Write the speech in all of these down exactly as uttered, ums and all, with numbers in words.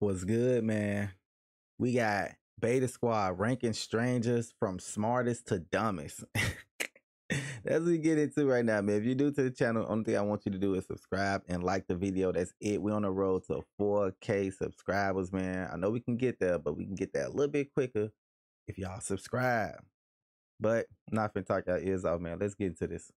What's good, man? We got Beta Squad ranking strangers from smartest to dumbest. That's what we get into right now, man. If you're new to the channel, only thing I want you to do is subscribe and like the video. That's it. We're on the road to four K subscribers, man. I know we can get there, but we can get there a little bit quicker if y'all subscribe. But I'm not finna talk y'all ears off, man. Let's get into this.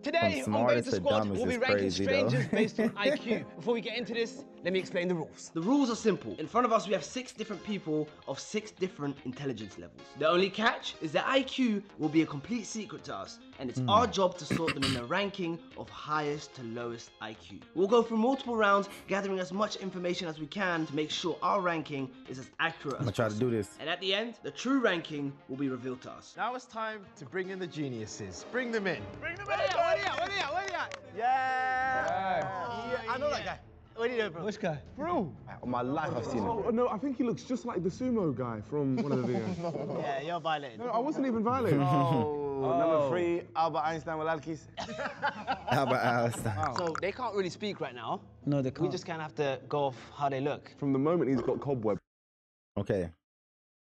Today on Beta Squad, we'll be ranking strangers based on I Q. Before we get into this, let me explain the rules. The rules are simple. In front of us, we have six different people of six different intelligence levels. The only catch is that I Q will be a complete secret to us, and it's mm. our job to sort them in a ranking of highest to lowest I Q. We'll go through multiple rounds, gathering as much information as we can to make sure our ranking is as accurate I'm as possible. I'm gonna try to do this. And at the end, the true ranking will be revealed to us. Now it's time to bring in the geniuses. Bring them in. Bring them in. Where are you at? Where are you at? Where are you at? Yeah. Yeah. I know that guy. What do you know, bro? Which guy? Bro! On my life, I've seen him. Oh, no, I think he looks just like the sumo guy from one of the videos. no, no, no. Yeah, you're violating. No, I wasn't even violating. oh, oh. Number three, Albert Einstein with Alkis. Albert Einstein. Wow. So they can't really speak right now. No, they can't. We just kind of have to go off how they look. From the moment he's got cobweb. Okay,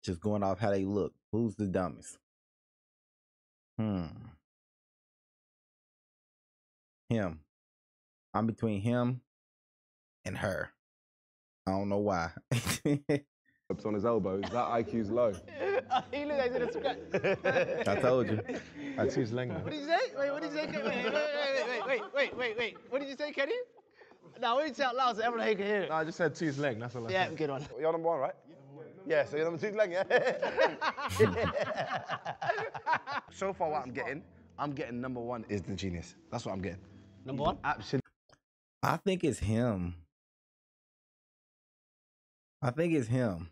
just going off how they look. Who's the dumbest? Hmm. Him. I'm between him and her. I don't know why. On his elbows, that I Q's low. He looked like he's in a scratch. I told you. I choose language. What did you say? Wait, what did you say? Wait, wait, wait, wait, wait, wait, wait. What did you say, Kenny? No, we need to say out loud so everyone can hear it. No, I just said two's leg, that's all I Yeah, said. Good one. You're number one, right? Yeah, so you're number two's leg, yeah? So far what I'm getting, I'm getting number one is the genius. That's what I'm getting. Number one? Absolutely. I think it's him. I think it's him.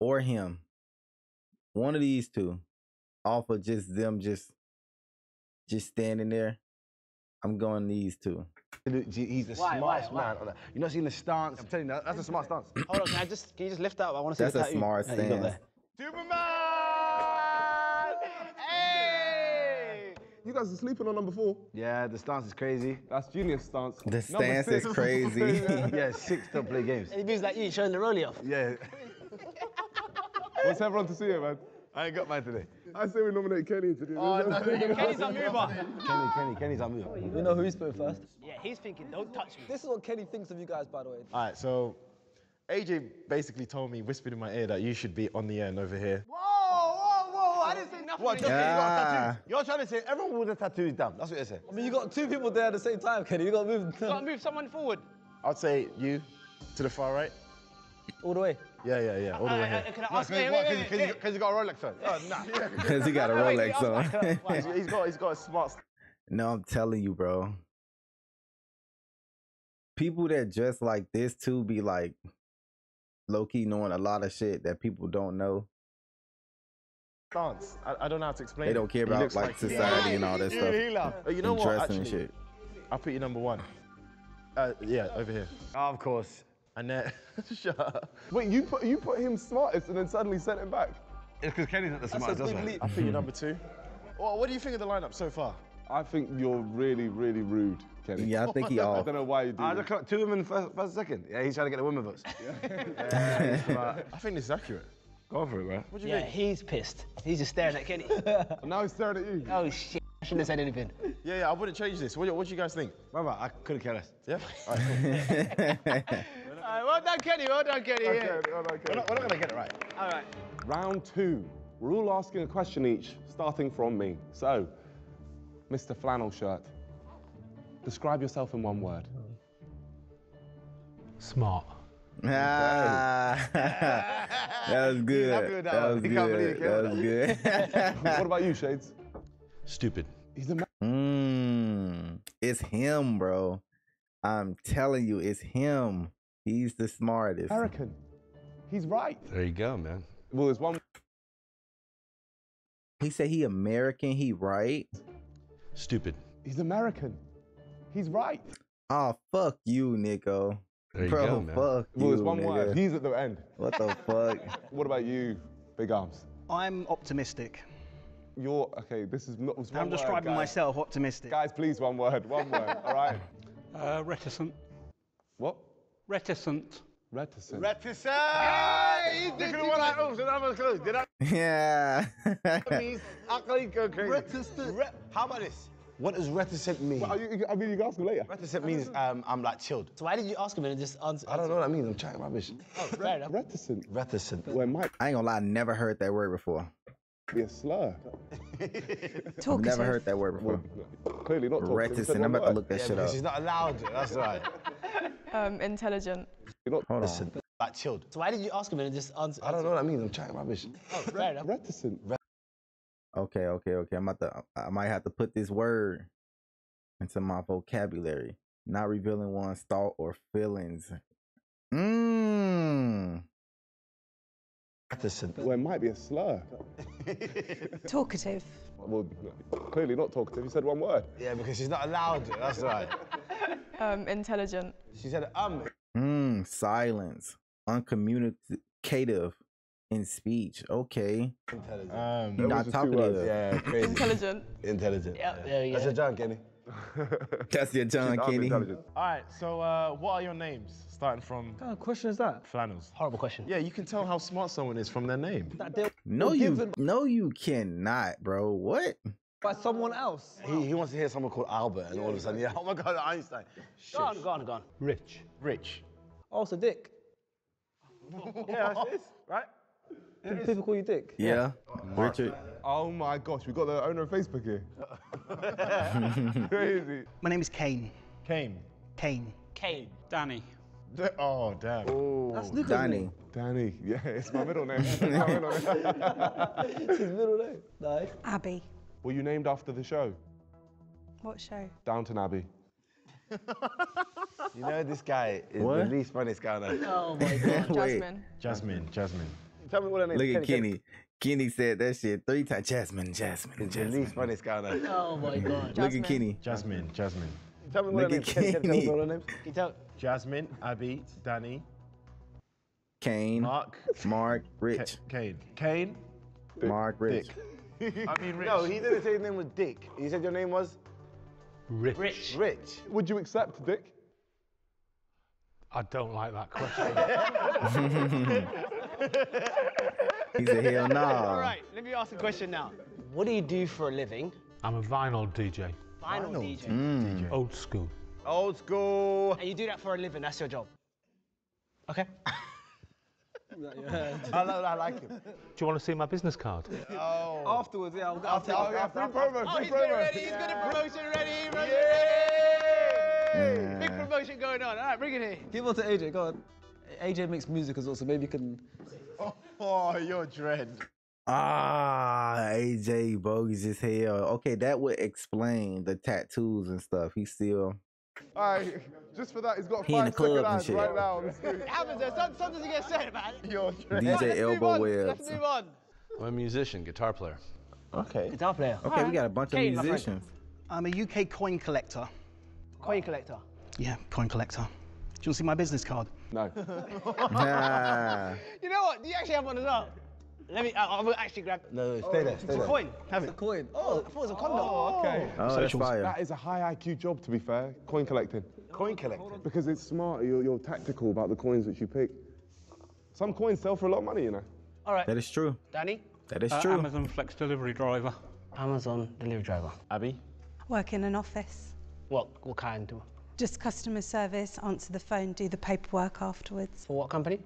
Or him. One of these two. Off of just them just just standing there. I'm going these two. He's the why, smartest why, why? man. You're not seeing the stance. I'm telling you, that's a smart stance. Hold on, can I just can you just lift up? I want to see that's the tattoo. That's a smart stance. Yeah, you guys are sleeping on number four. Yeah, the stance is crazy. That's Junior's stance. The stance is crazy. Yeah, six don't play games. It means like you showing the rollie off. Yeah. What's everyone to see here, man? I ain't got mine today. I say we nominate Kenny to do this. Oh, no, Kenny's our mover. Kenny, Kenny, Kenny's our mover. You know who he's putting first? Yeah, he's thinking, don't touch me. This is what Kenny thinks of you guys, by the way. All right, so A J basically told me, whispered in my ear, that you should be on the end over here. Whoa! I didn't say nothing. What, just yeah. you You're trying to say everyone with a tattoo is dumb. That's what you're saying. I mean, you got two people there at the same time, Kenny. You got to move. You got to move someone forward. I'd say you to the far right. All the way. Yeah, yeah, yeah. All uh, the way. Uh, here. Can I ask? Because he got a Rolex on. Oh, nah. Because he got a Rolex on. he's got, he's got a smart. No, I'm telling you, bro. People that dress like this too be like low key knowing a lot of shit that people don't know. Stance. I, I don't know how to explain. They don't care about like, like society yeah, and all that he, stuff. He, he, he oh, you know what? Actually, shit. I'll put you number one. Uh, yeah, over here. Oh, of course. Annette. Shut up. Wait, you put you put him smartest and then suddenly sent him back. It's because Kenny's not the smartest, doesn't it? I'll put you number two. Well, what do you think of the lineup so far? I think you're really, really rude, Kenny. Yeah, I think he off. I don't know why you do. I just got two women first, first second. Yeah, he's trying to get the women votes. yeah, yeah, I think this is accurate. Go for it, man. What do you yeah, think? He's pissed. He's just staring at Kenny. Now he's staring at you. Oh, shit. I shouldn't have said anything. Yeah, yeah, I wouldn't change this. What, what do you guys think? Mama, I couldn't care less. Yeah? All right, cool. All right, well done, Kenny. Well done, Kenny. Okay, yeah. well done, Kenny. We're not, not going to get it right. All right. Round two. We're all asking a question each, starting from me. So, Mister Flannel Shirt, describe yourself in one word. Smart. Ah, that was good. That, that was good. That was good. What about you, Shades? Stupid. He's the man. Mm, it's him, bro. I'm telling you, it's him. He's the smartest. American. He's right. There you go, man. Well, there's one. He said he American. He right. Stupid. He's American. He's right. Oh, fuck you, Niko. There Bro, you go, man. Fuck you, well, there's one nigga. word. He's at the end. What the fuck? What about you, Big Arms? I'm optimistic. You're okay. This is not. One I'm describing word, myself optimistic. Guys, please, one word. One word. All right. Uh, reticent. What? Reticent. Reticent. Reticent. Yeah, you know what I know? So that was close. Did I? Yeah. Reticent. How about this? What does reticent mean? Well, you, I mean, you can ask him later. Reticent means um, I'm like chilled. So why did you ask him and just answer? I don't know what I mean. I'm chatting rubbish. Oh, fair enough. Reticent. Reticent. Well, Mike. I ain't gonna lie. I never heard that word before. Be a slur. I've never heard that word before. Well, clearly not talking. Reticent. I'm about to look that yeah, shit up. She's not allowed it. That's right. Um, intelligent. You're not reticent. Like chilled. So why did you ask him and just answer? I don't know what I mean. I'm chatting rubbish. Oh, fair enough. Reticent. Okay, okay, okay. I'm about to, I might have to put this word into my vocabulary. Not revealing one's thought or feelings. Mmm. Well, it might be a slur. Talkative. Well, clearly not talkative. You said one word. Yeah, because she's not allowed it. That's right. Um, intelligent. She said um. Mmm. Silence. Uncommunicative. In speech, okay. Intelligent. Um, You're not talking to yeah, crazy. Intelligent. Intelligent. Yep, yeah. There you That's go. Your John, Kenny. That's your John, Kenny. All right, so uh, what are your names? Starting from... What kind of question is that? Flannels. Horrible question. Yeah, you can tell how smart someone is from their name. That no, you, no, you cannot, bro. What? By someone else. Wow. He, he wants to hear someone called Albert, and all of a sudden, yeah, oh my God, Einstein. Go on, go on, go on. Rich. Rich. Also, Dick. Yeah, that's it, right? Do people call you Dick? Yeah. Oh, Richard. Oh my gosh, we got the owner of Facebook here. Crazy. My name is Kane. Kane. Kane. Kane. Danny. D oh, damn. Ooh. That's Nicholas. Danny. Danny. Yeah, it's my middle name. It's my middle name. It's his middle name. Nice. Abby. Were you named after the show? What show? Downton Abbey. You know, this guy is what? The least funniest guy on earth. Oh my God. Jasmine. Jasmine. Jasmine. Tell me what her name is. Look at Kenny. Kenny. Kenny said that shit three times. Jasmine, Jasmine, Jasmine. Jasmine. The least funniest guy on earth. Oh my God. Jasmine. Look at Kenny. Jasmine, Jasmine. Tell me what her name is. Kenny. Tell me what her name is. Jasmine, Abby, Danny. Kane. Mark. Mark, Rich. Kane. Kane. Mark, Rich. Dick. I mean, Rich. No, he didn't say his name was Dick. He said your name was? Rich. Rich. Rich. Would you accept Dick? I don't like that question. He's a hell no. All right, let me ask a question now. What do you do for a living? I'm a vinyl D J. Vinyl, vinyl D J. Mm. D J. Old school. Old school. And you do that for a living. That's your job. Okay. I, love, I like him. Do you want to see my business card? Oh. Afterwards, yeah. I'll, I'll, I'll, I'll, I'll, I'll, I'll free promo. Oh, he's got it ready. He's got a promotion ready. He's got it ready. Big promotion going on. All right, bring it here. Give it to A J. Go on. A J makes music as well, so maybe you can. Oh, oh, you're dread. Ah, A J bogus as hell. Okay, that would explain the tattoos and stuff. He's still. Alright, just for that, he's got he five second eyes right now. It happens. There's something to get said about it. You're dread. D J Elbow Web. Let's move on. I'm a musician, guitar player. Okay. Guitar player. Okay, right. We got a bunch okay, of musicians. I'm a U K coin collector. Coin collector. Yeah, coin collector. Do you want to see my business card? No. Nah. You know what? Do you actually have one as well? Let me. I, I will actually grab. No, no, stay oh, there. Stay it's there. A coin. Have it. It's a coin. Oh, I thought it was a condom. Oh, okay. Oh, that's fire. That is a high I Q job, to be fair. Coin collecting. Coin collecting. Because it's smart. You're, you're tactical about the coins which you pick. Some coins sell for a lot of money, you know. All right. That is true. Danny. That is uh, true. Amazon Flex delivery driver. Amazon delivery driver. Abby. Work in an office. What? What kind? Just customer service, answer the phone, do the paperwork afterwards. For what company?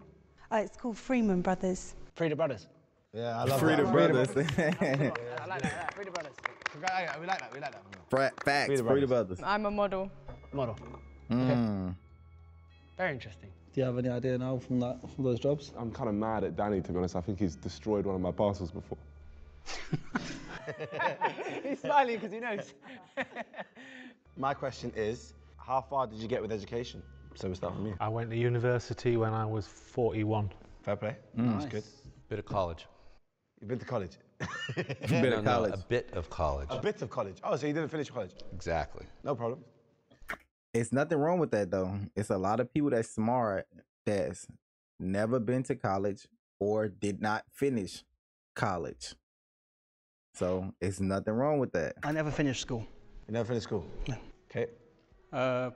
Uh, it's called Freeman Brothers. Freeman Brothers? Yeah, I love Freeman that. Brothers. Freeman Brothers. I like that, Freeman Brothers. We like that, we like that. Facts, Freeman Brothers. Brothers. I'm a model. Model. Mm. Okay. Very interesting. Do you have any idea now from, that, from those jobs? I'm kind of mad at Danny, to be honest. I think he's destroyed one of my parcels before. He's smiling because he knows. My question is, how far did you get with education? So we start from you. I went to university when I was forty-one. Fair play. Mm. Nice. That's good. Bit of college. You've been to college? a bit no, of college. No, a bit of college. A bit of college. Oh, so you didn't finish college? Exactly. No problem. It's nothing wrong with that, though. It's a lot of people that's smart that's never been to college or did not finish college. So it's nothing wrong with that. I never finished school. You never finished school? No. Okay. Uh,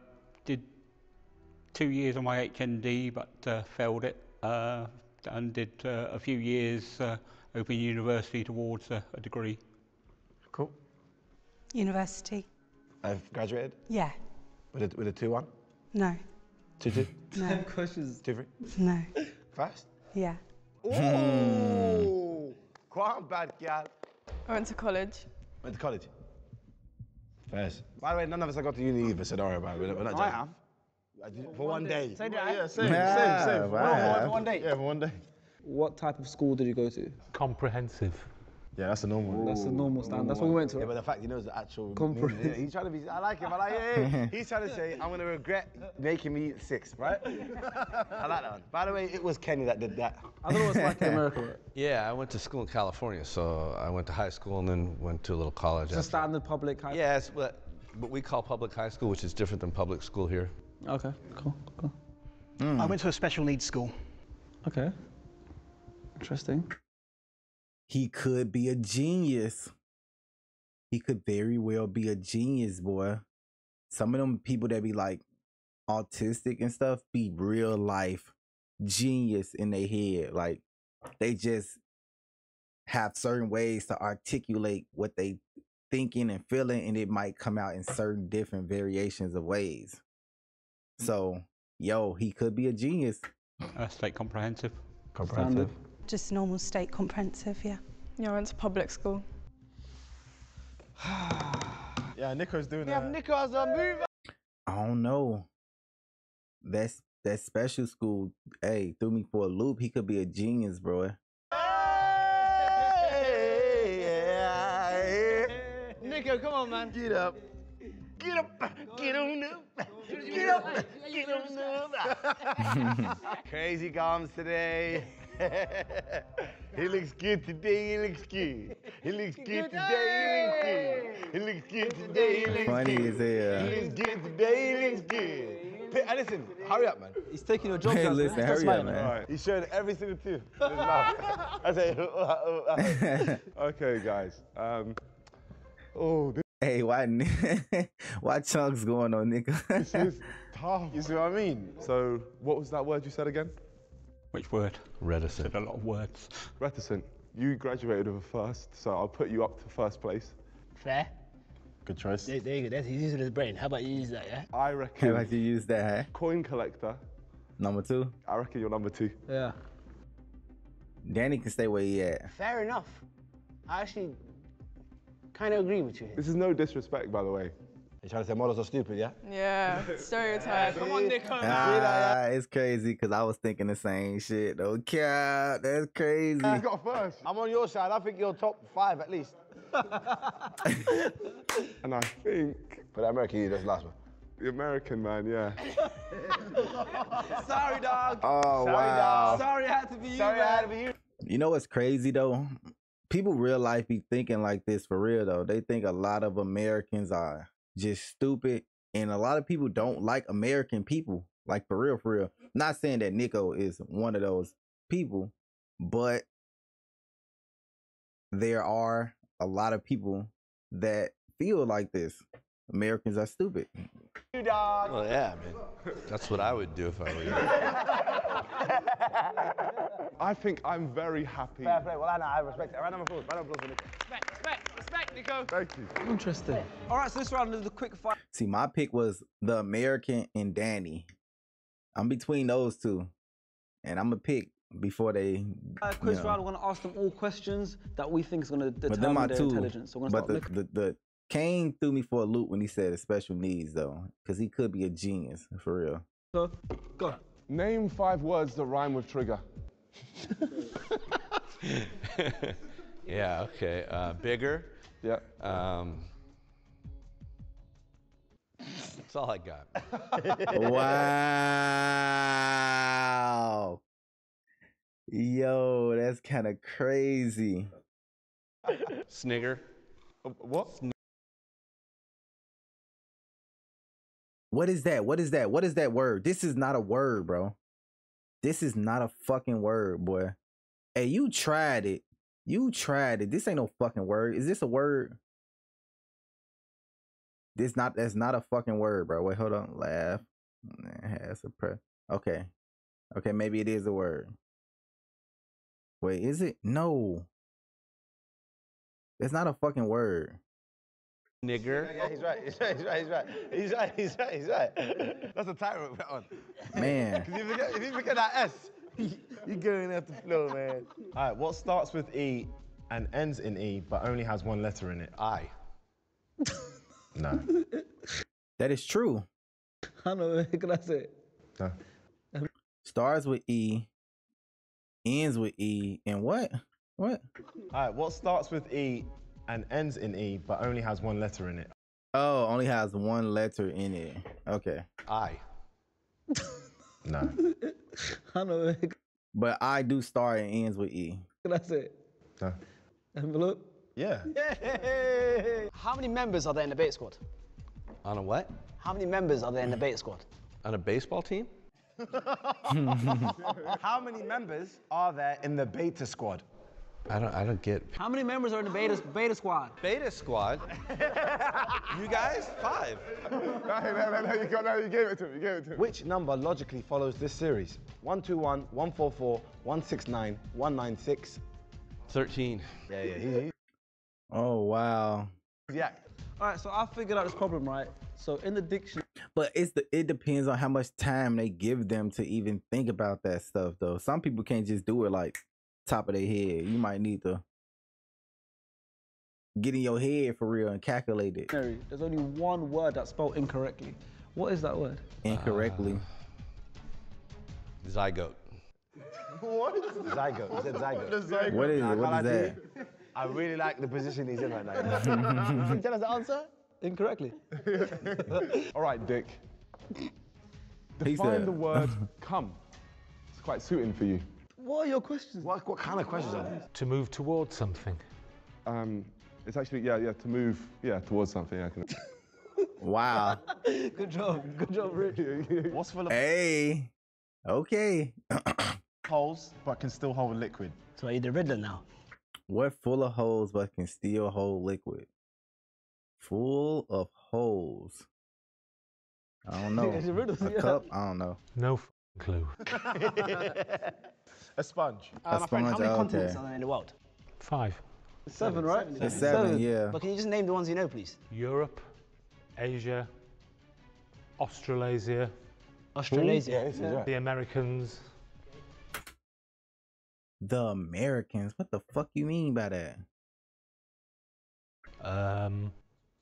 did two years on my H N D, but uh, failed it, uh, and did uh, a few years uh, Open University towards a, a degree. Cool. University. I've graduated? Yeah. With a, with a two one? No. two two? No. Questions? two three? No. Fast? Yeah. Ooh! Quite a bad girl. I went to college. Went to college? First. By the way, none of us have got to uni either, so don't worry about it. We're not I have. I did it for one day. day. Same day. Yeah, same, yeah, same, same. Wow. Wow. For one day. Yeah, for one day. What type of school did you go to? Comprehensive. Yeah, that's a normal one. That's a normal stand. That's what we went to. Yeah, but the fact he knows the actual... Comprehensive. He's trying to be... I like him. I like him. He's trying to say, I'm going to regret making me six, right? I like that one. By the way, it was Kenny that did that. I thought it was like in America. Yeah, I went to school in California, so I went to high school and then went to a little college. It's a standard public high school? Yeah, it's what, what we call public high school, which is different than public school here. Okay, cool, cool. Mm. I went to a special needs school. Okay. Interesting. He could be a genius. He could very well be a genius, boy. Some of them people that be like autistic and stuff be real life genius in their head. Like they just have certain ways to articulate what they thinking and feeling, and it might come out in certain different variations of ways. So, yo, he could be a genius. Uh, state comprehensive. Comprehensive. Standard. Just normal state comprehensive, yeah. Yeah, I went to public school. Yeah, Nico's doing yeah, that. Yeah, Nico has a move. I don't know. That's that special school, hey, threw me for a loop. He could be a genius, bro. Hey, yeah, yeah. Nico, come on, man. Get up. Get up. Get on up. Get up. Get on up. Crazy gums today. He looks good today, he looks good. He looks good, good today, he looks good. He looks good today, he looks Funny good. Funny as hell. He looks good today, he looks good. Hey, listen, hurry up, man. He's taking your job. Hey, down, listen, man. hurry up, man. Right. He's showing every single tooth. I say, oh, oh, oh. Okay, guys. Um, oh, this hey, why, why chunkz going on, nigga? This is tough. You see what I mean? So, what was that word you said again? Which word? Reticent. Said a lot of words. Reticent. You graduated with a first, so I'll put you up to first place. Fair. Good choice. There, there you go. That's, he's using his brain. How about you use that, yeah? I reckon. How about you use that, eh? Coin collector. Number two. I reckon you're number two. Yeah. Danny can stay where he at. Fair enough. I actually kind of agree with you. This is no disrespect, by the way. You're trying to say models are stupid, yeah? Yeah, stereotype. Come on, Nico. Ah, it's crazy, because I was thinking the same shit. No cap, that's crazy. You got first. I'm on your side. I think you're top five, at least. And I think... But the American, you, that's the last one. The American, man, yeah. Sorry, dog. Oh, Sorry, wow. Dog. Sorry, I had to be you, Sorry, man. I had to be you. You know what's crazy, though? People real life be thinking like this for real, though. They think a lot of Americans are... just stupid, and a lot of people don't like American people, like for real, for real. Not saying that Nico is one of those people, but there are a lot of people that feel like this. Americans are stupid. Dog. Well, yeah, man. That's what I would do if I were you. I think I'm very happy. Fair play. Well, I know. I respect it. Round of applause. Round of applause for Nico. Respect, respect, respect, Nico. Thank you. Interesting. All right, so this round is the quick fire. See, my pick was the American and Danny. I'm between those two, and I'm going to pick before they... Uh, quiz round, we're going to ask them all questions that we think is going to determine their two, intelligence. So we're going to start looking. The, the, the, Kane threw me for a loop when he said special needs, though, because he could be a genius, for real. So, go. Name five words that rhyme with trigger. Yeah, okay. Uh, bigger. Yeah. Um, that's all I got. Wow. Yo, that's kind of crazy. Snigger. Uh, what? Sn What is that? What is that? What is that word? This is not a word, bro. This is not a fucking word, boy. Hey, you tried it. You tried it. This ain't no fucking word. Is this a word? This not, that's not a fucking word, bro. Wait, hold on. Laugh. Has a pre okay. Okay, maybe it is a word. Wait, is it? No. It's not a fucking word. Nigger. Yeah, he's right. He's right. He's right. He's right. He's right. He's right. He's right. That's a title we're on. Man. If you, forget, if you forget that S, you're going to have to flow, man. All right, what starts with E and ends in E, but only has one letter in it? I. No. That is true. I know. What can I say? No. Starts with E, ends with E, and what? What? All right, what starts with E and ends in E, but only has one letter in it? Oh, only has one letter in it. Okay. I. No. I know. But I do start and ends with E. That's it. No. Envelope? Yeah. Yay! How many members are there in the Beta Squad? On a what? How many members are there in the Beta Squad? On a baseball team? How many members are there in the Beta Squad? I don't, I don't get. How many members are in the Beta, beta Squad? Beta Squad? You guys? Five. No, no, no, no, you, got, no you, gave it to me, you gave it to me. Which number logically follows this series? one two one, one four four, one six nine, one nine six. thirteen. Yeah, yeah, yeah. Oh, wow. Yeah. All right, so I figured out this problem, right? So in the dictionary. But it's the, it depends on how much time they give them to even think about that stuff, though. Some people can't just do it like top of their head. You might need to get in your head for real and calculate it. There's only one word that's spelled incorrectly. What is that word? Incorrectly. Uh, zygote. What? Zygote. Is it zygote? What is it? What is that? I really like the position he's in right now. Can you tell us the answer? Incorrectly. All right, Dick. Define the word come. It's quite suiting for you. What are your questions? What, what kind of questions are these? To move towards something. Um, it's actually, yeah, yeah, to move, yeah, towards something. I can... Wow. Good job, good job, Rich. What's full of... Hey, okay. Holes, but can still hold liquid. So are you the Riddler now? We're full of holes, but can still hold liquid. Full of holes. I don't know. It's a riddle, a yeah. cup? I don't know. No clue. A sponge. Uh, a my sponge, friend, how many continents okay. are there in the world? Five. Seven, seven right? Seven, it's seven, seven, yeah. But can you just name the ones you know, please? Europe, Asia, Australasia. Australasia? Yeah, this is right. The Americans. The Americans? What the fuck you mean by that? Um...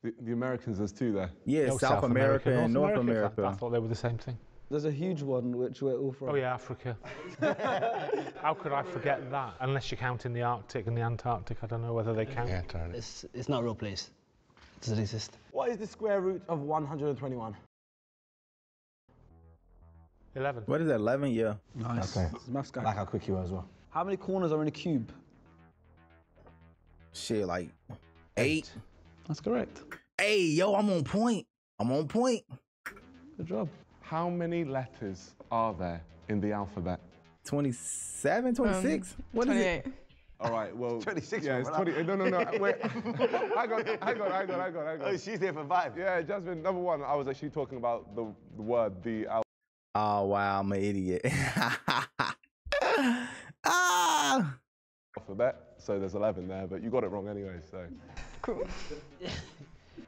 The, the Americans, there's two there. Yeah, no, South, South America, America and North, North America. America. I thought they were the same thing. There's a huge one which we're all from. Oh yeah, Africa. How could I forget that? Unless you're counting the Arctic and the Antarctic, I don't know whether they count. Yeah, totally. It's it's not a real place. It doesn't exist. What is the square root of one hundred twenty-one? Eleven. What is that? Eleven? Yeah. Nice. Okay. It's maths guy. I like how quick you are as well. How many corners are in a cube? Shit, like eight. eight. That's correct. Hey, yo, I'm on point. I'm on point. Good job. How many letters are there in the alphabet? twenty-seven, twenty-six? Um, what twenty-eight. Is it? All right, well... twenty-six. Yeah, it's twenty... No, no, no, wait. Hang on, hang on, hang on, hang on. Oh, she's there for five. Yeah, Jasmine, number one, I was actually talking about the, the word, the alphabet. Oh, wow, I'm an idiot. Ah! Alphabet, so there's eleven there, but you got it wrong anyway, so... Cool.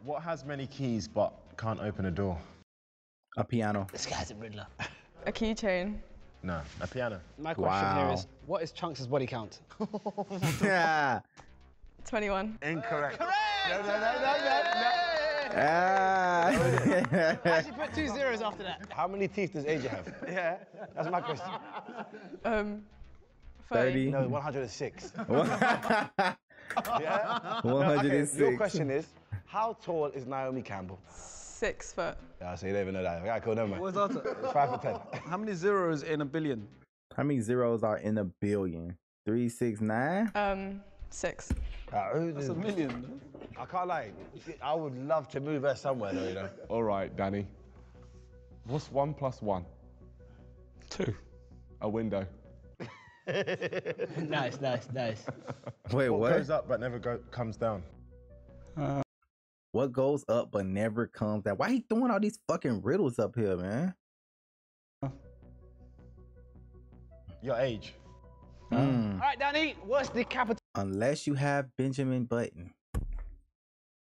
What has many keys but can't open a door? A piano. This guy's a riddler. A keychain. No, a piano. My question wow. here is, what is Chunks' body count? Yeah. twenty-one. Incorrect. Uh, correct! No, no, no, no, no, no. Ah. I should put two zeros after that. How many teeth does A J have? Yeah, that's my question. Um, thirty. thirty. No, one hundred six. Yeah? one hundred six. No, okay, your question is, how tall is Naomi Campbell? Six foot. Yeah, so you don't even know that. All right, cool, never mind. What's that? It's five for ten. How many zeros in a billion? How many zeros are in a billion? Three, six, nine? Um, six. Uh, That's a million. I can't lie. I would love to move her somewhere, though, you know. All right, Danny. What's one plus one? Two. A window. Nice, nice, nice. Wait, what? What goes up but never go comes down? Uh, What goes up but never comes down? Why he throwing all these fucking riddles up here, man? your age. Mm. All right, Donnie, what's the capital? Unless you have Benjamin Button,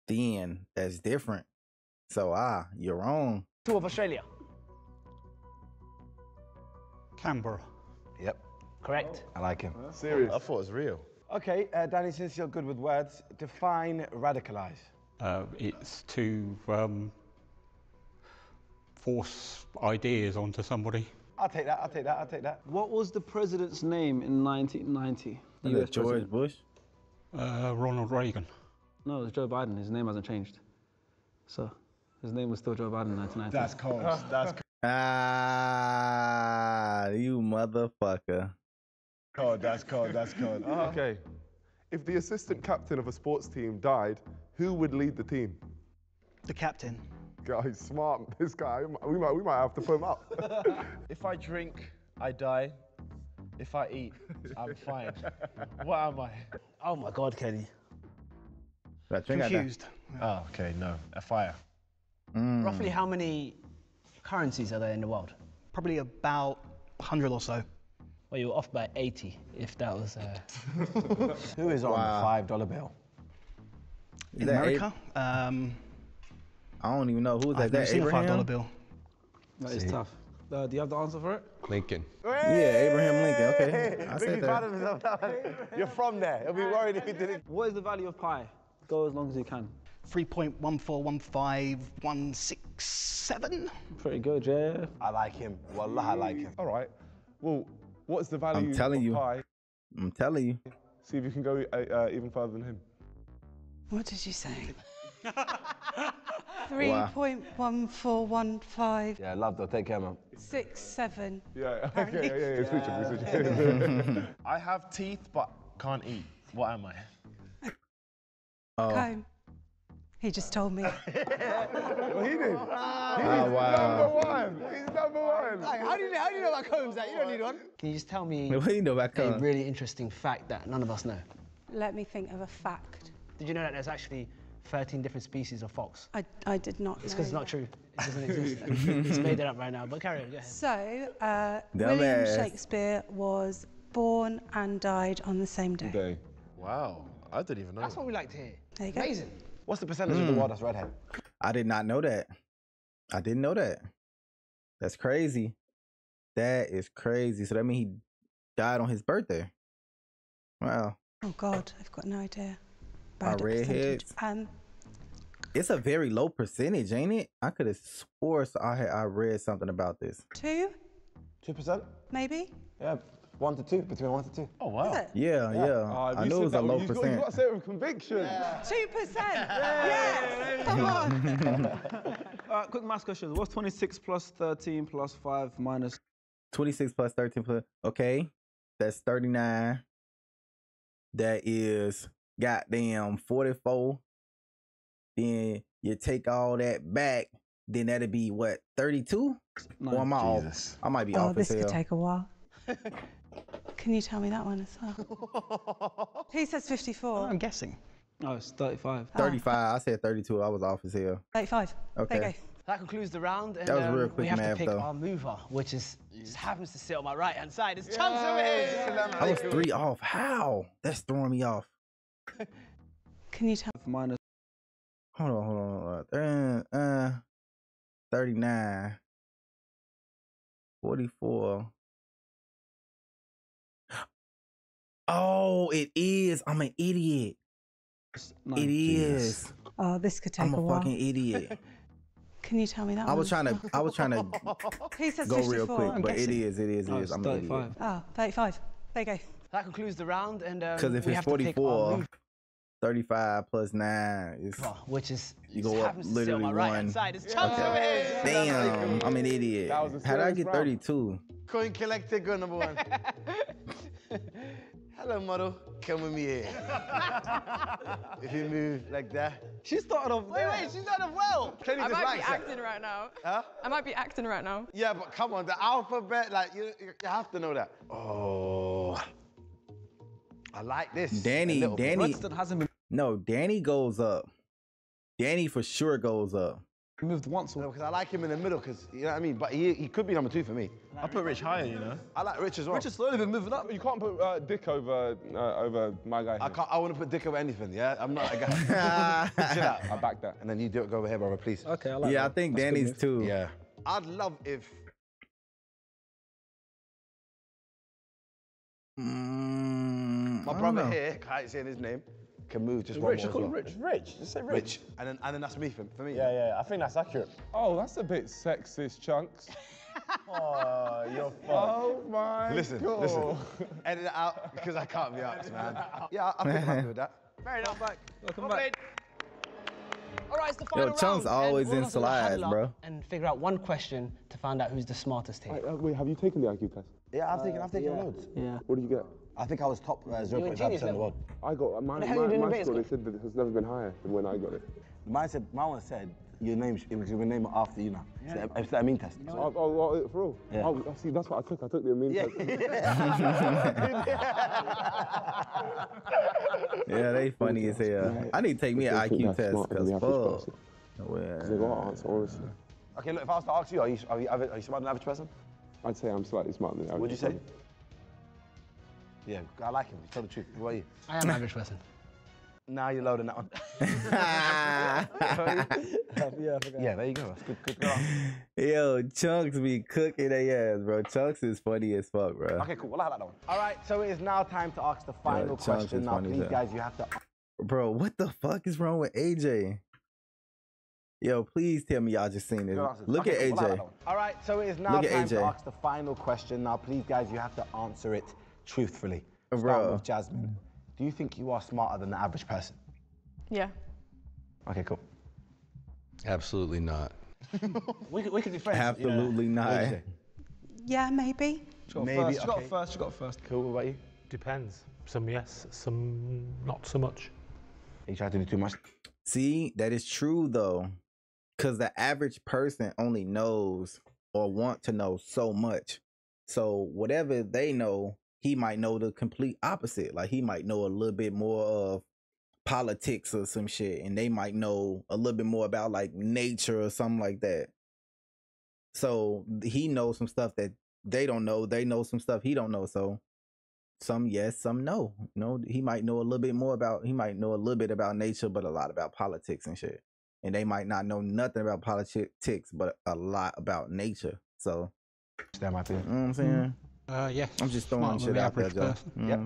then that's different. So ah, you're wrong. Two of Australia. Canberra. Yep. Correct. Oh. I like him. Huh? Serious. I thought it was real. Okay, uh, Danny, since you're good with words, define radicalize. Uh, it's to um, force ideas onto somebody. I'll take that, I'll take that, I'll take that. What was the president's name in nineteen ninety? U S George president. Bush? Uh, Ronald Reagan. No, it was Joe Biden. His name hasn't changed. So, his name was still Joe Biden in nineteen ninety. That's cold. That's cold. Ah, you motherfucker. Cold, that's cold, that's cold. Oh. Okay. If the assistant captain of a sports team died, who would lead the team? The captain. God, he's smart. This guy, we might, we might have to put him up. If I drink, I die. If I eat, I'm fine. What am I? Oh my God, Kenny. That confused. Oh, okay, no. A fire. Mm. Roughly how many currencies are there in the world? Probably about a hundred or so. Well, you were off by eighty, if that was... Uh... Who is on wow. the five dollar bill? Is in America? Um, I don't even know. Who is that? I've never seen a five dollar bill. That is tough. Uh, do you have the answer for it? Lincoln. Hey! Yeah, Abraham Lincoln, okay. Hey! I said that. You're from there. He'll be worried if he didn't. What is the value of pi? Go as long as you can. three point one four one five one six seven. Pretty good, yeah. I like him. Wallah, I like him. All right. Well, what is the value I'm telling of you. pi? I'm telling you. See if you can go uh, even further than him. What did you say? three point one four one five. Yeah, loved it. Take care, man. six seven. Yeah, okay, yeah, yeah. Switch yeah. up, switch up. Yeah. I have teeth, but can't eat. What am I? Oh. Comb. He just told me. Well, he did. He oh, is wow. number one. He's number one. Like, how, do you, how do you know about combs? That? You don't need one. Can you just tell me what do you know about combs? A really interesting fact that none of us know? Let me think of a fact. Did you know that there's actually thirteen different species of fox? I, I did not. It's because it's not true. It doesn't exist. It's made it up right now, but carry on. Go ahead. So, uh, William Shakespeare was born and died on the same day. day. Wow. I didn't even know. That's what we like to hear. There you go. Amazing. What's the percentage mm. of the world that's redhead? I did not know that. I didn't know that. That's crazy. That is crazy. So that means he died on his birthday. Wow. Oh, God. I've got no idea. About redheads. Um, it's a very low percentage, ain't it? I could have swore so I, had, I read something about this. Two? Two percent? Maybe? Yeah. One to two, between one to two. Oh, wow. Is it? Yeah, yeah. yeah. Oh, I knew it was a low percent. You've got to say it with conviction. Yeah. Two percent? Yes! Come on. All right, quick math question. What's twenty-six plus thirteen plus five minus? twenty-six plus thirteen plus, okay. That's thirty-nine. That is goddamn forty-four. Then you take all that back, then that'd be what, thirty-two? No, or am I off? I might be off as hell. Oh, this could take a while. Can you tell me that one as well? He says fifty-four. Oh, I'm guessing. No, it's thirty-five. thirty-five. Oh. I said thirty-two. I was off as hell. thirty-five. Okay. There you go. That concludes the round, and that was um, real quick we have math, to pick though. Our mover, which is just happens to sit on my right-hand side. It's Chunkz over here. I was three off. How? That's throwing me off. Can you tell me? Minus. Hold on, hold on. Uh, uh, thirty-nine. forty-four. Oh, it is. I'm an idiot. It is. Oh, this could take I'm a, a while. I'm a fucking idiot. Can you tell me that I one? I was trying to, I was trying to go real quick, I'm but guessing. it is, it is, it oh, is. I'm an idiot. Oh, thirty-five. There you go. That concludes the round. And because um, if it's forty-four, thirty-five plus nine is... Oh, which is... You go up literally on right one. Side. It's yeah. okay. Damn, I'm an idiot. How did I get thirty-two? Coin collector, go number one. Hello, model. Come with me here. If you move like that. She started off well. Wait, wait, she started off well. Kenny I might be acting that. right now. Huh? I might be acting right now. Yeah, but come on, the alphabet, like, you, you have to know that. Oh. I like this. Danny, Danny. Hasn't been... No, Danny goes up. Danny for sure goes up. He moved once or... No, because I like him in the middle, because, you know what I mean? But he, he could be number two for me. I, like I put Rich higher, you know? I like Rich as well. Rich has slowly been moving up. You can't put uh, Dick over uh, over my guy here. I can't, I wouldn't put Dick over anything, yeah? I'm not a guy. Chill out. I back that. And then you do it, go over here, brother, please. Okay, I like yeah, that. Yeah, I think that's Danny's too. Yeah. I'd love if... Mm, my brother know. here, can't say his name. Can move just one Rich, more. Rich, call well. Rich, Rich. Just say Rich. Rich, and then and then that's me for, for me. Yeah, yeah, yeah, I think that's accurate. Oh, that's a bit sexist, Chunkz. Oh, you're fucked. Oh my listen, God. Listen, listen. Edit it out because I can't be asked, man. Yeah, I think I'm happy with that. Fair enough, back. Welcome back. All right, it's the final Yo, Chunkz round. always in slides, bro. And figure out one question to find out who's the smartest here. Wait, uh, wait have you taken the I Q test? Yeah, I've uh, taken, I've taken yeah. loads. Yeah. What did you get? I think I was top uh, zero point five percent in the world. I got, my, the my, my score, they said that it has never been higher than when I got it. Mine said, my one said, your name, it was your name after you know. Yeah. It's, the, it's the amine test. No. Oh, oh, oh, for real? Yeah. Oh, see, that's what I took, I took the amine yeah. test. Yeah, they funny as hell. I need to take me an I Q test, because fuck. Because they got an answer, honestly. Okay, look, if I was to ask you, are you, are you, are you smarter than an average person? I'd say I'm slightly smarter than an average What'd you say? Person. Yeah, I like him. Tell the truth. What are you? I am average person. Nah, you're loading that one. yeah, yeah, there you go. That's good, good. Yo, Chunkz be cooking their ass, bro. Chunkz is funny as fuck, bro. Okay, cool. Well, I like that one. All right, so it is now time to ask the final Yo, question. Now, please, too. guys, you have to. Bro, what the fuck is wrong with A J? Yo, please tell me y'all just seen it. Look okay, at cool. A J. Well, like all right, so it is now Look time to ask the final question. Now, please, guys, you have to answer it. Truthfully, Bro. Start with Jasmine. Do you think you are smarter than the average person? Yeah. Okay, cool. Absolutely not. we, could, we could be friends. Absolutely yeah. not. Yeah, maybe. She maybe. First. She okay. got first. She got first. Cool. What about you? Depends. Some yes, some not so much. Are you trying to do too much? See, that is true though, because the average person only knows or want to know so much. So whatever they know. He might know the complete opposite. Like he might know a little bit more of politics or some shit, and they might know a little bit more about like nature or something like that. So he knows some stuff that they don't know. They know some stuff he don't know. So some yes, some no. You know, he might know a little bit more about. He might know a little bit about nature, but a lot about politics and shit. And they might not know nothing about politics, but a lot about nature. So that might be. You know what I'm saying. Mm-hmm. Uh, yeah. I'm just throwing shit out there, Joe. Yep.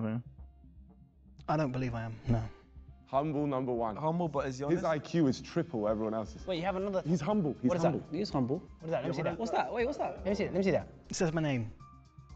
I don't believe I am. No. Humble number one. Humble, but is yours? His I Q is triple everyone else's. Wait, you have another? He's humble. He's what is humble. That? He's humble. What is that? Let yeah, me see that. What's that? Wait, what's that? Let me see. Let me see that. It says my name.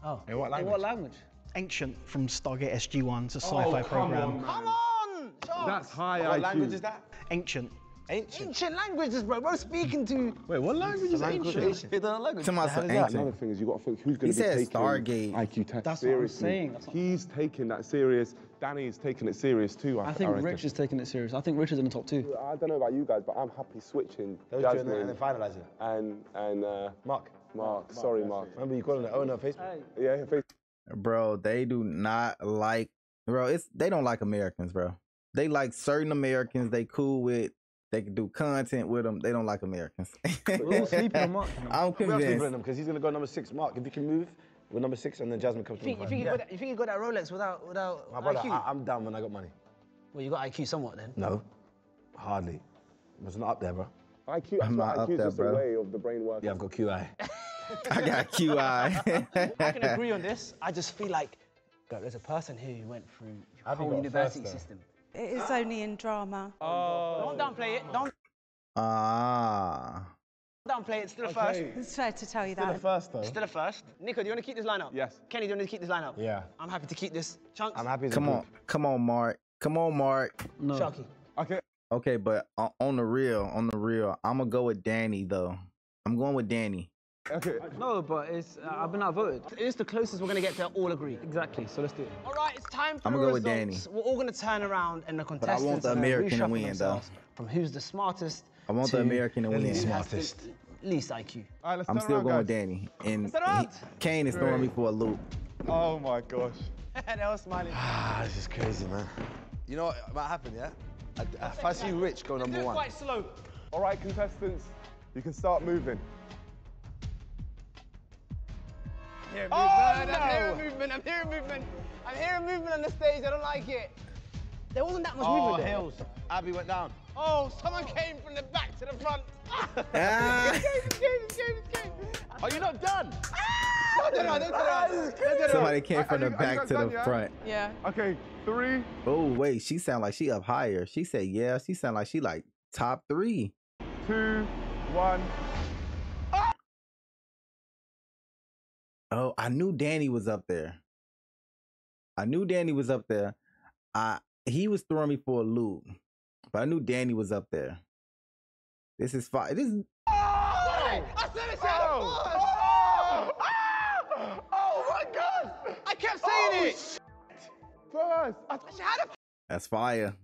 Oh. In what language? In what language? Ancient from Stargate S G one. It's a sci-fi oh, program. On, come on! Charles. That's high I Q. What language is that? Ancient. Ancient. Ancient languages, bro. We're speaking to. Wait, what language is ancient? Ancient. It's another language. Another thing is you got to think who's going to be taking Stargate I Q test. That's seriously. What I'm saying. That's He's what... taking that serious. Danny's taking it serious too. I, I think I Rich is taking it serious. I think Rich is in the top two. I don't know about you guys, but I'm happy switching. Those Jasmine and then finalizing. And and uh, Mark. Mark. Mark. Sorry, Mark. It. Remember you calling the owner of Facebook. Hey. Yeah, Facebook. Bro, they do not like. Bro, it's they don't like Americans, bro. They like certain Americans. They cool with. They can do content with them. They don't like Americans. We're all sleeping on Mark. I'm convinced. We're sleeping on him because he's going to go number six. Mark, if you can move, we're number six, and then Jasmine comes you think, to you, yeah. that, you think you got that Rolex without, without My brother, I Q? I, I'm down when I got money. Well, you got I Q somewhat then? No, hardly. It was not up there, bro. I Q, I'm not up there, bro. The way of the brain work. Yeah, I've got Q I. I got Q I. I can agree on this. I just feel like God, there's a person here who went through the whole university first, system. It's only in drama. Oh. Don't downplay it. Don't. Ah. Downplay it. It's still a first. Okay. It's fair to tell you still that. Still a first, though. Still a first. Niko, do you want to keep this lineup? Yes. Kenny, do you want to keep this lineup? Yeah. I'm happy to keep this. Chunkz. I'm happy. To Come on. Group. Come on, Mark. Come on, Mark. No. Sharky. Okay. Okay, but on the real, on the real, I'm gonna go with Danny though. I'm going with Danny. Okay. No, but it's uh, I've been outvoted. It's the closest we're gonna get to all agree. Exactly. So let's do it. All right, it's time for I'm gonna go with Danny. We're all gonna turn around and the contestants. But I want the American to win, though. From who's the smartest? I want to the American to win. Who smartest? Has the least I Q. All right, let's I'm still around, going guys. with Danny, and he, Kane is Three. throwing me for a loop. Oh my gosh. They were smiling. Ah, this is crazy, man. You know what might happen, yeah? I, I, if I see Rich go number one. Quite slow. All right, contestants. You can start moving. I'm hearing movement. Oh, no. I'm hearing movement. I'm hearing movement. I'm hearing movement on the stage. I don't like it. There wasn't that much oh, movement there. Hills. Abby went down. Oh, someone came from the back to the front. Ah. It's game, it's game, it's game, it's game. Are you not done? Ah. No, no, no, no, no, no. Somebody came from the back to the front. Yeah. Okay, three. Oh, wait. She sound like she up higher. She said, yeah. She sound like she like top three. Two, one. Ah. Oh, I knew Danny was up there. I knew Danny was up there. I He was throwing me for a loop, but I knew Danny was up there. This is fine. This is. Oh! Sorry, I said it. Oh. Oh. Oh. Oh my God! I kept saying oh, it. First, I, I had a. That's fire.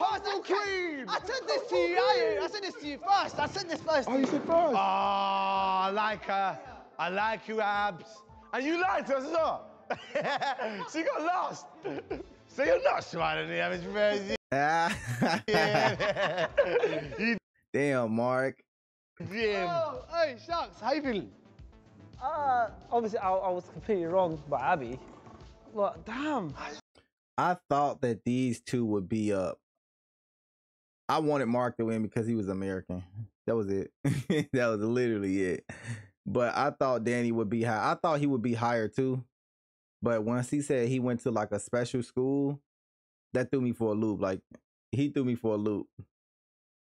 First, I, kept, I said this to you. I, I said this to you first. I said this first. Oh, you said first. Oh, I like her. I like you, Abs. And you liked her as well. She got lost. So you're not smiling at me, crazy. Yeah. Damn, Mark. Damn. Oh, hey, Sharks, how you feeling? Uh, obviously, I, I was completely wrong by Abby. Like, damn. I thought that these two would be up. I wanted Mark to win because he was American. That was it. That was literally it. But I thought Danny would be high. I thought he would be higher, too. But once he said he went to like a special school, that threw me for a loop. Like, he threw me for a loop.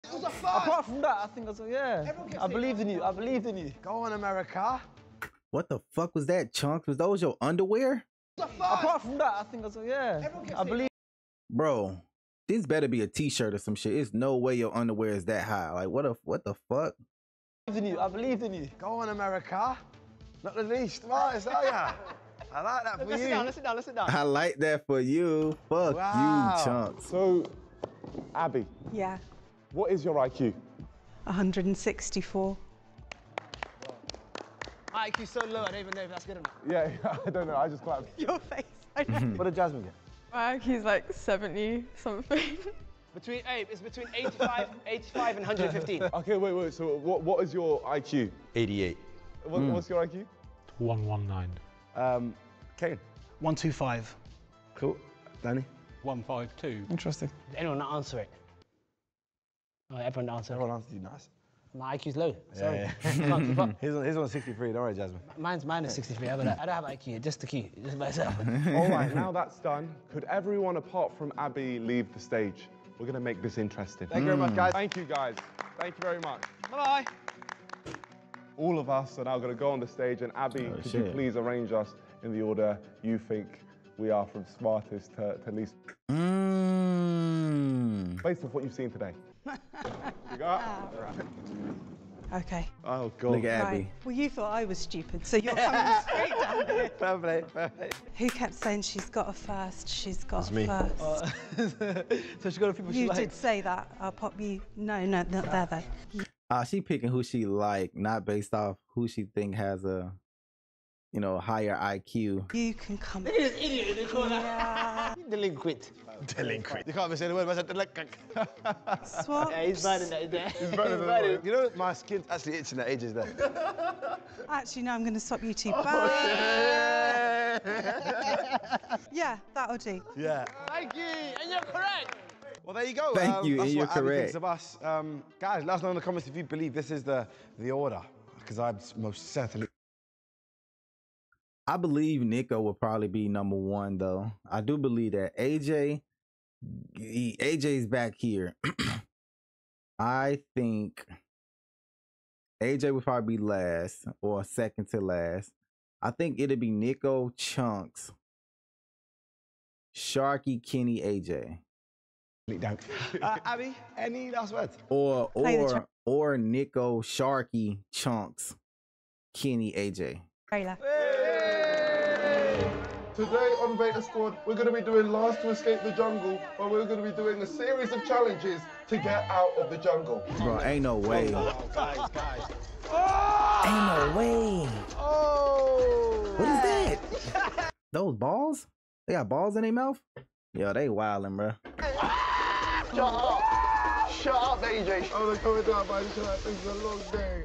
It was a five. Apart from that, I think that's, yeah. I believed in you. I believed in you. Go on, America. What the fuck was that, Chunkz? Was those your underwear? Apart from that, I think that's, yeah. I believe. Bro, this better be a t-shirt or some shit. There's no way your underwear is that high. Like, what the, what the fuck? I believed in you. I believed in you. Go on, America. Not the least. Right, so yeah. I like that for let's you. Sit down, let's sit down, let's sit down. I like that for you. Fuck wow. you, Chunkz. So, Abby. Yeah. What is your I Q? one hundred sixty-four. Wow. My I Q's so low, I don't even know if that's good enough. Yeah, I don't know, I just clapped. Your face, I know. What did Jasmine get? My I Q's like seventy something. Between, hey, it's between eighty-five, eighty-five and one hundred fifteen. Okay, wait, wait, so what, what is your I Q? eighty-eight. What, mm. What's your I Q? one nineteen. Um, Kane. one two five. Cool. Danny? one five two. Interesting. Did anyone not answer it? Oh, everyone answered. Everyone answered you, nice. My I Q's low. Sorry. Yeah, yeah. Can't keep up. His one, his one's sixty-three, don't worry, Jasmine. Mine's minus sixty-three. I don't have I Q, just the Q, just myself. All right, now that's done, could everyone apart from Abby leave the stage? We're going to make this interesting. Thank you mm. very much, guys. Thank you, guys. Thank you very much. Bye-bye. All of us are now going to go on the stage, and Abby, oh, could shit. you please arrange us in the order you think we are from smartest to, to least? Mm. Based on what you've seen today. You got? Right. Okay. Oh, God. Look at Abby. Right. Well, you thought I was stupid, so you're coming straight down here. Probably, probably. Who kept saying she's got a first, she's got a first. Uh, so she got a people she likes. You did say that. I'll pop you. No, no, not there, though. You Uh, she picking who she like, not based off who she think has a, you know, higher I Q. You can come. Look at this idiot in the corner. Yeah. Delinquent. Delinquent. You can't even say the word. I said delinquent. Swap. Yeah, he's bad in that. He's bad in that. You know, my skin's actually itching at ages there. Actually, no, I'm going to swap you two. Oh, back. Yeah. Yeah, that'll do. Yeah. Thank you, and you're correct. Well, there you go. Thank um, you, that's and what you're Abby correct. Thinks of us. Um, guys, let us know in the comments if you believe this is the, the order, because I'm most certainly... I believe Niko will probably be number one, though. I do believe that. A J, he, A J's back here. I think A J will probably be last, or second to last. I think it'll be Niko, Chunkz, Sharky, Kenny, A J. Down. Uh, Abby, any last words? Or or or Niko, Sharky, Chunkz, Kenny, A J. Hey. Today on Beta Squad, we're going to be doing Last to Escape the Jungle, but we're going to be doing a series of challenges to get out of the jungle. Bro, ain't no way. Oh, guys, guys. Oh! Ain't no way. Oh. What is that? Those balls? They got balls in their mouth? Yo, they wildin', bro. Shut up! Shut up, A J. Oh, they're coming down, buddy. It's been a long day.